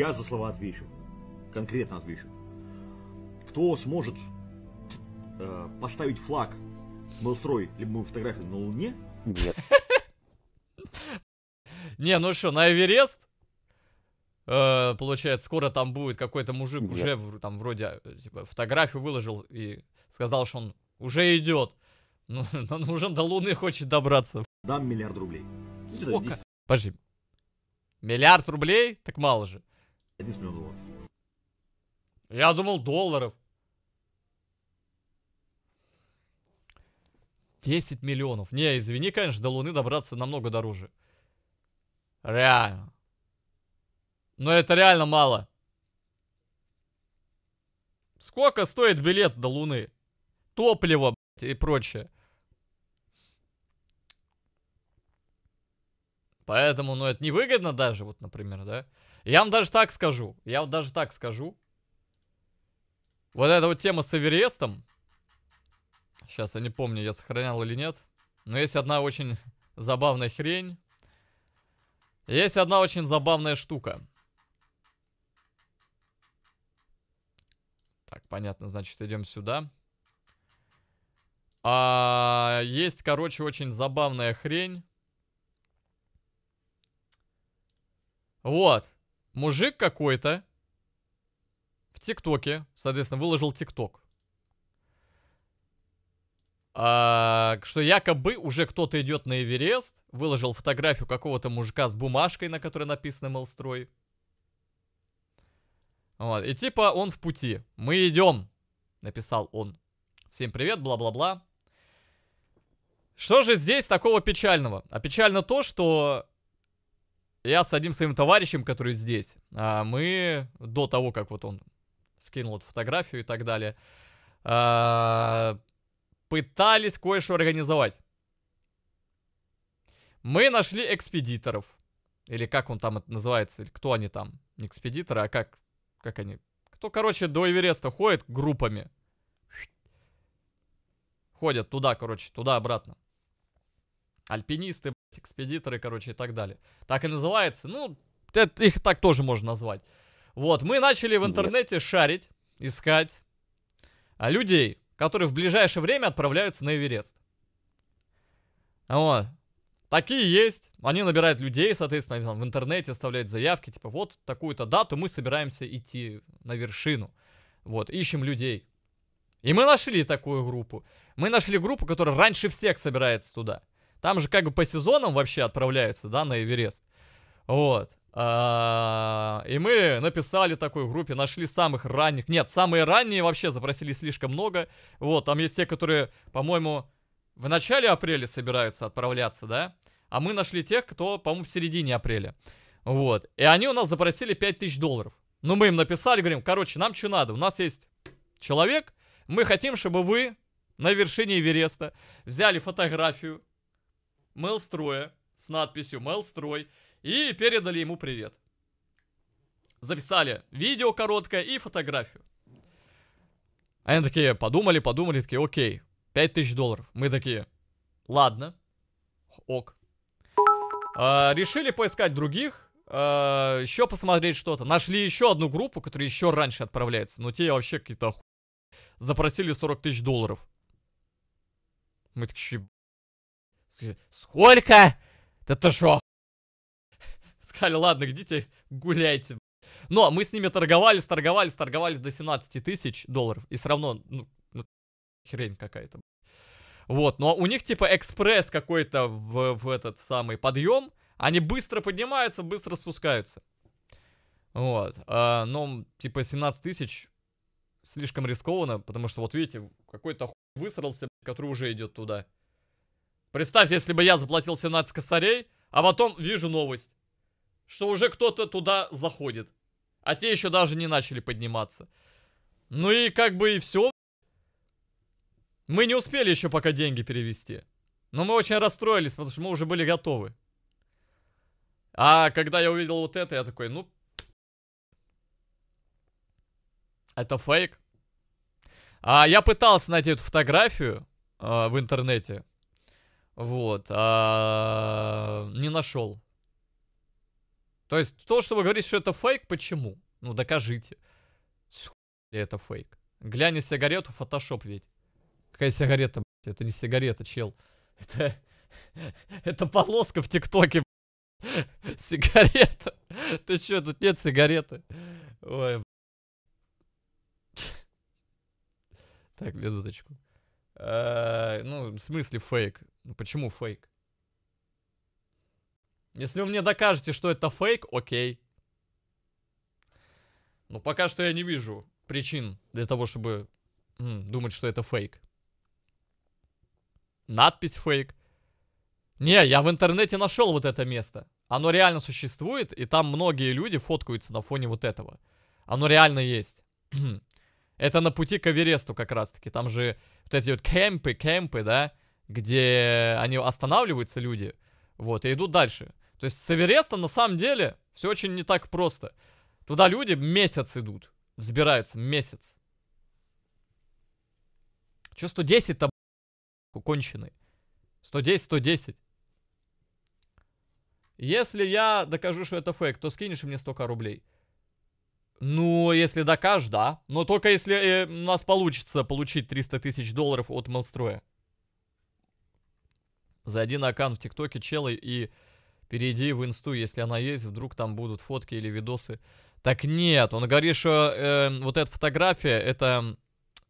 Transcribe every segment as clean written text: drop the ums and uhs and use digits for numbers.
Я за слова отвечу, конкретно отвечу. Кто сможет поставить флаг Mellstroy, либо мою фотографию на Луне? Нет. Не, ну что, на Эверест? Получается, скоро там будет какой-то мужик, уже там вроде типа, фотографию выложил и сказал, что он уже идет. Ну, он уже до Луны хочет добраться. Дам $1 миллиард рублей. Сколько? Подожди. $1 миллиард рублей? Так мало же. $1 миллион. Я думал долларов. 10 миллионов. Не, извини, конечно, до Луны добраться намного дороже. Реально. Но это реально мало. Сколько стоит билет до Луны? Топливо, блядь, и прочее. Поэтому, ну, это невыгодно даже, вот, например, да? Я вам даже так скажу. Вот эта вот тема с Эверестом. Сейчас я не помню, я сохранял или нет. Но есть одна очень забавная хрень. Есть одна очень забавная штука. Так, понятно, значит, идем сюда. Есть, короче, очень забавная хрень. Вот. Мужик какой-то в ТикТоке, соответственно, выложил ТикТок. Что якобы уже кто-то идет на Эверест, выложил фотографию какого-то мужика с бумажкой, на которой написано Mellstroy. Вот. И типа он в пути. Мы идем, написал он. Всем привет, бла-бла-бла. Что же здесь такого печального? А печально то, что я с одним своим товарищем, который здесь, мы до того, как вот он скинул эту фотографию и так далее, пытались кое-что организовать. Мы нашли экспедиторов. Или как он там это называется, или кто они там. Не экспедиторы, а как они. Кто, короче, до Эвереста ходит группами. Ходят туда, короче, туда-обратно. Альпинисты, экспедиторы, короче, и так далее. Так и называется. Ну, это, их так тоже можно назвать. Вот, мы начали в интернете шарить, искать людей, которые в ближайшее время отправляются на Эверест. Вот. Такие есть. Они набирают людей, соответственно, они там в интернете оставляют заявки. Типа, вот такую-то дату мы собираемся идти на вершину. Вот, ищем людей. И мы нашли такую группу. Мы нашли группу, которая раньше всех собирается туда. Там же как бы по сезонам вообще отправляются, да, на Эверест. Вот. И мы написали такой группе, нашли самых ранних. Нет, самые ранние вообще запросили слишком много. Вот, там есть те, которые, по-моему, в начале апреля собираются отправляться, да? А мы нашли тех, кто, по-моему, в середине апреля. Вот. И они у нас запросили $5000. Ну, мы им написали, говорим, короче, нам что надо? У нас есть человек, мы хотим, чтобы вы на вершине Эвереста взяли фотографию Mellstroy с надписью Mellstroy и передали ему привет. Записали видео короткое и фотографию. Они такие подумали, такие, окей, $5000. Мы такие, ладно, ок. Решили поискать других, еще посмотреть что-то. Нашли еще одну группу, которая еще раньше отправляется. Но те вообще какие-то охуенные. Запросили $40 000. Мы такие, сколько? Это шо? Сказали, ладно, идите, гуляйте. Но мы с ними торговались до $17 000. И все равно, ну, хрень какая-то. Вот, но у них типа экспресс какой-то в этот самый подъем. Они быстро поднимаются, быстро спускаются. Вот, но типа 17 000 слишком рискованно, потому что вот видите, какой-то хуй высрался, который уже идет туда. Представьте, если бы я заплатил 17 косарей, а потом вижу новость, что уже кто-то туда заходит. А те еще даже не начали подниматься. Ну и как бы и все. Мы не успели еще пока деньги перевести. Но мы очень расстроились, потому что мы уже были готовы. А когда я увидел вот это, я такой, ну... Это фейк. Я пытался найти эту фотографию в интернете. Вот, не нашел. То есть то, что вы говорите, что это фейк, почему? Ну докажите. Это фейк. Глянь на сигарету, фотошоп ведь. Какая сигарета, блядь? Это не сигарета, чел. Это полоска в ТикТоке, блядь. Сигарета. Ты чё, тут нет сигареты? Ой, блядь. Так, минуточку. Ну, в смысле фейк? Почему фейк? Если вы мне докажете, что это фейк, окей. Но пока что я не вижу причин для того, чтобы думать, что это фейк. Надпись фейк. Не, я в интернете нашел вот это место. Оно реально существует, и там многие люди фоткаются на фоне вот этого. Оно реально есть. Это на пути к Эвересту как раз-таки. Там же вот эти вот кемпы, да, где они останавливаются, люди, вот, и идут дальше. То есть с Эвереста на самом деле все очень не так просто. Туда люди месяц идут, взбираются, месяц. Че 110-то, конченый? 110, 110. Если я докажу, что это фейк, то скинешь мне 100 рублей. Ну, если докажешь, да. Но только если у нас получится получить 300 тысяч долларов от Mellstroy. Зайди на аккаунт в ТикТоке, челы, и перейди в инсту, если она есть. Вдруг там будут фотки или видосы. Так нет, он говорит, что вот эта фотография, это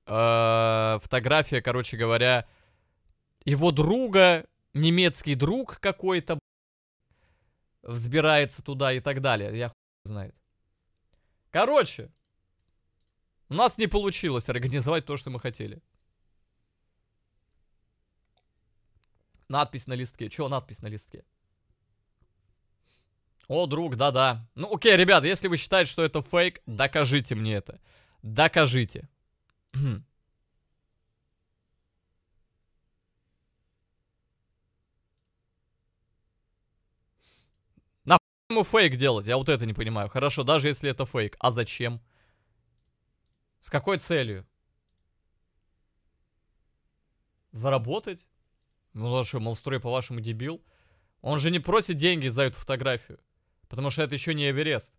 фотография, короче говоря, его друга, немецкий друг какой-то, взбирается туда и так далее. Я хуй знает. Короче, у нас не получилось организовать то, что мы хотели. Надпись на листке. Чё надпись на листке? О, друг, да-да. Ну, окей, ребят, если вы считаете, что это фейк, докажите мне это. Докажите. Ему фейк делать, я вот это не понимаю. Хорошо, даже если это фейк, а зачем? С какой целью? Заработать? Ну что, Mellstroy, по-вашему, дебил? Он же не просит деньги за эту фотографию, потому что это еще не Эверест.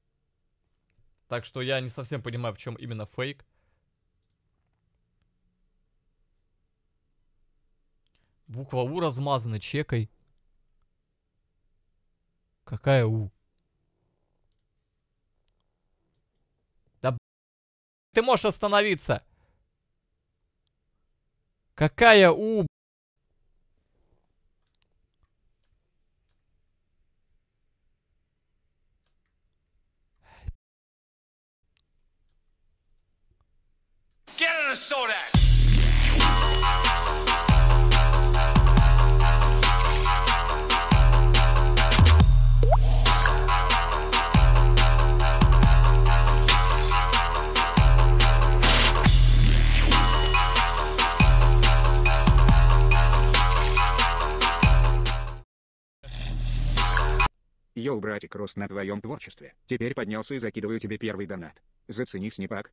Так что я не совсем понимаю, в чем именно фейк. Буква У размазана чекой. Какая У? Ты можешь остановиться. Какая У? Йоу, братик, рос на твоем творчестве. Теперь поднялся и закидываю тебе первый донат. Зацени, снипак.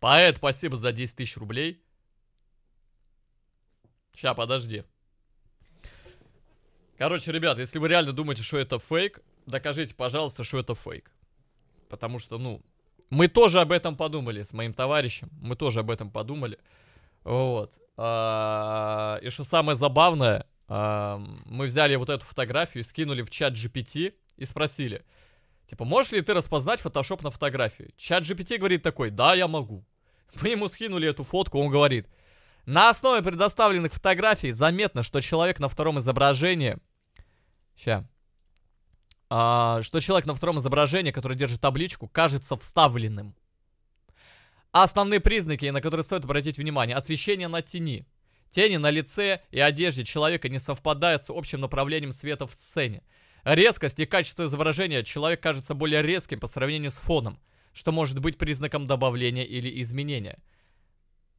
Поэт, спасибо за 10 тысяч рублей. Ща, подожди. Короче, ребят, если вы реально думаете, что это фейк, докажите, пожалуйста, что это фейк. Потому что, ну... Мы тоже об этом подумали с моим товарищем. Мы тоже об этом подумали. Вот. И что самое забавное, мы взяли вот эту фотографию и скинули в чат GPT и спросили, типа, можешь ли ты распознать фотошоп на фотографии? Чат GPT говорит такой, да, я могу. Мы ему скинули эту фотку, он говорит, на основе предоставленных фотографий заметно, что человек на втором изображении... Сейчас. Что человек на втором изображении, который держит табличку, кажется вставленным. Основные признаки, на которые стоит обратить внимание. Освещение на тени. Тени на лице и одежде человека не совпадают с общим направлением света в сцене. Резкость и качество изображения. Человек кажется более резким по сравнению с фоном, что может быть признаком добавления или изменения.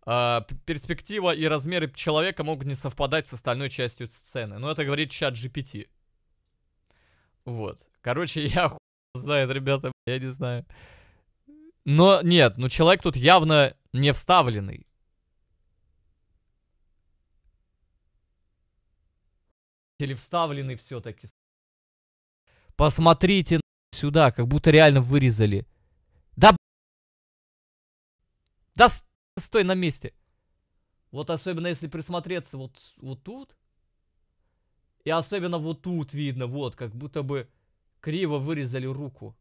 Перспектива и размеры человека могут не совпадать с остальной частью сцены. Но это говорит чат GPT. Вот. Короче, я хуй знает, ребята, я не знаю. Но нет, ну человек тут явно не вставленный. Или вставлены все-таки. Посмотрите сюда, как будто реально вырезали. Да, да стой на месте. Вот особенно если присмотреться вот тут. И особенно вот тут видно, вот, как будто бы криво вырезали руку.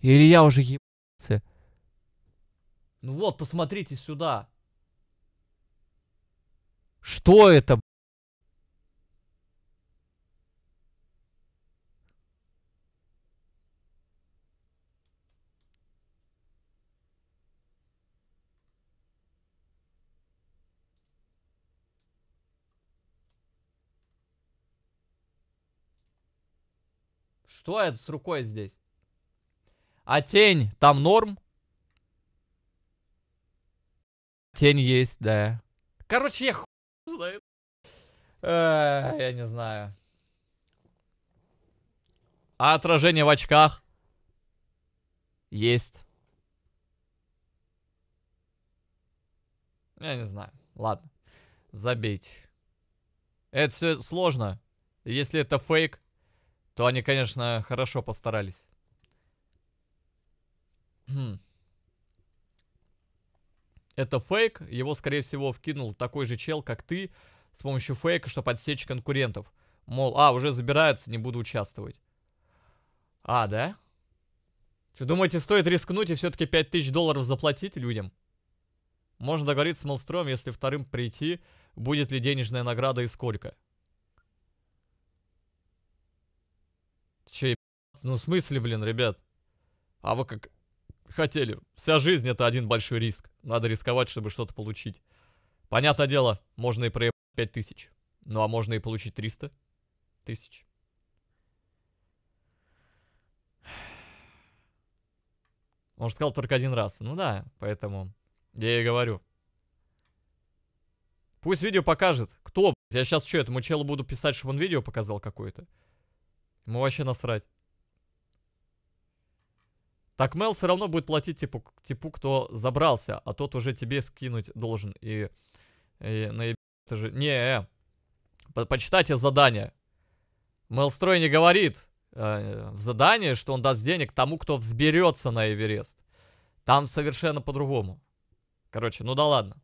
Или я уже ебался. Ну вот, посмотрите сюда. Что это? Что это с рукой здесь? А тень там норм? Тень есть, да. Короче, я хуй знаю. Я не знаю. А отражение в очках? Есть. Я не знаю. Ладно. Забейте. Это все сложно. Если это фейк, то они, конечно, хорошо постарались. Это фейк. Его, скорее всего, вкинул такой же чел, как ты, с помощью фейка, чтобы отсечь конкурентов. Мол, уже забираются, не буду участвовать. А, да? Что, думаете, стоит рискнуть и все-таки $5000 заплатить людям? Можно договориться с Mellstroy, если вторым прийти, будет ли денежная награда и сколько. Че, ну в смысле, блин, ребят? А вы как хотели? Вся жизнь это один большой риск. Надо рисковать, чтобы что-то получить. Понятное дело, можно и проебать 5000. Ну а можно и получить 300 тысяч. Он же сказал только один раз. Ну да, поэтому я и говорю. Пусть видео покажет. Кто, блядь? Я сейчас что, этому челу буду писать, чтобы он видео показал какое-то? Ему вообще насрать. Так Мел все равно будет платить типу, кто забрался, а тот уже тебе скинуть должен. И наеб... Это же... Не, почитайте задание. Mellstroy не говорит в задании, что он даст денег тому, кто взберется на Эверест. Там совершенно по-другому. Короче, ну да ладно.